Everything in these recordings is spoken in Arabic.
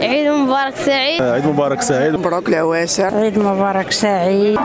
عيد مبارك سعيد. عيد مبارك سعيد. مبروك العواشر. عيد مبارك سعيد.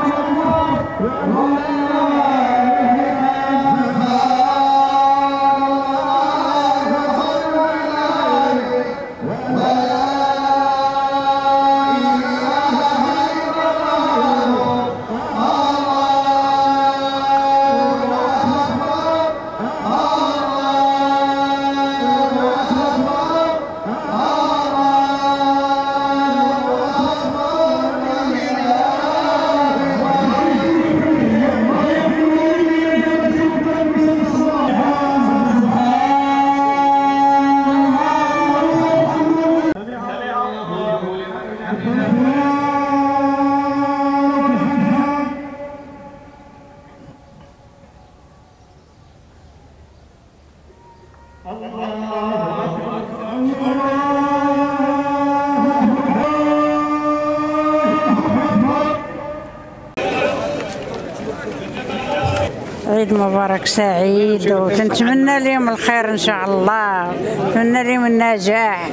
عيد مبارك سعيد، وتنتمنى لهم الخير ان شاء الله، نتمنى لهم النجاح،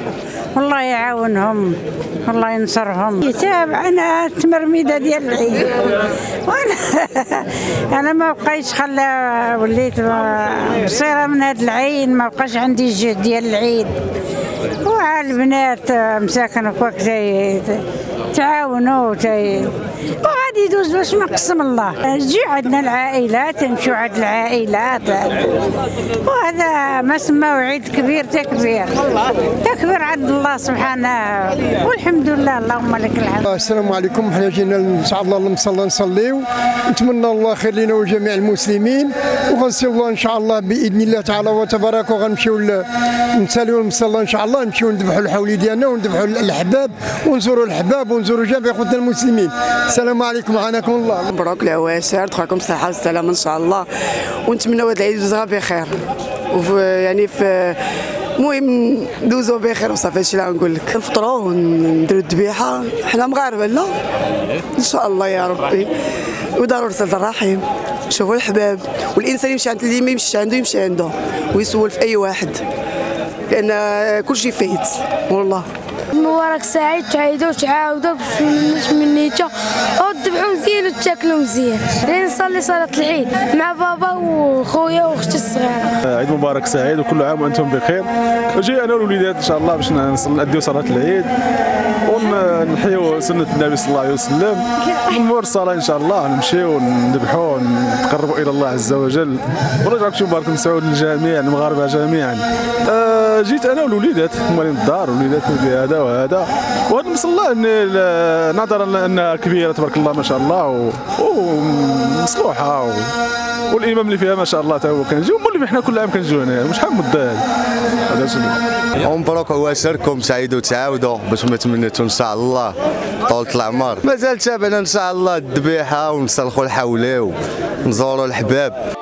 والله يعاونهم، والله ينصرهم. تابع انا التمرميده ديال العيد، انا ما بقيتش خلا وليت مصيره من هذا العين، ما بقاش عندي الجهد ديال العيد، وها البنات مساكن وكاك تعاونوا وغادي يدوز باش ما قسم الله. نجي عندنا العائلات، نمشيو عند العائلات، وهذا ما سماو عيد كبير تكبير تكبير عند الله سبحانه، والحمد لله. اللهم لك الحمد. السلام عليكم. حنا جينا ان شاء الله نصليو، نتمنى الله خير لنا وجميع المسلمين، وغنصليو ان شاء الله باذن الله تعالى وتبارك، وغنمشيو نساليو المصلى ان شاء الله، نمشيو نذبحوا الحولي ديالنا ونذبحوا الاحباب ونزوروا الاحباب ونزوروا جميع خوتنا المسلمين. السلام عليكم وعانكم الله. مبروك العواشر، تخليكم الصحة والسلامة إن شاء الله، ونتمناو هذا العيد يدوزها بخير، المهم ندوزو بخير وصافي. هادشي اللي غنقول لك. نفطرو ونديرو الذبيحة، حنا مغاربة لا؟ إن شاء الله يا ربي، وضروري صلة الرحم، شوفوا الحباب، والإنسان يمشي عند اللي ما يمشيش عنده يمشي عنده، ويسول في أي واحد، لأن كلشي فايت والله. مبارك سعيد، تعيدوا تعاودوا بالمنيته، وذبحوا مزيان وتاكلوا مزيان، نصلي صلاة العيد مع بابا وخويا واختي الصغيرة. عيد مبارك سعيد، وكل عام وانتم بخير. جاي انا والوليدات ان شاء الله باش نأديو صلاة العيد ونحيوا سنة النبي صلى الله عليه وسلم، ونمور الصلاة ان شاء الله، نمشيو نذبحوا نتقربوا الى الله عز وجل. ونرجعكم شي مبارك مسعود للجميع المغاربة جميعا. جيت انا والوليدات هما اللي الدار، والوليدات هذا وهذا، وهذا المصلى نظرا لانها كبيره تبارك الله ما شاء الله ومصلوحه، والامام اللي فيها ما شاء الله تا هو كنجيو، هما اللي حنا كل عام كنجيو هنا، وشحال من الضال هذا شنو. مبروك عواشركم، سعيد وتعاودوا باش ما تمنيتوا ان شاء الله طولة العمر. مازال تابعنا ان شاء الله الذبيحه، ونسلخوا الحولي ونزوروا الحباب.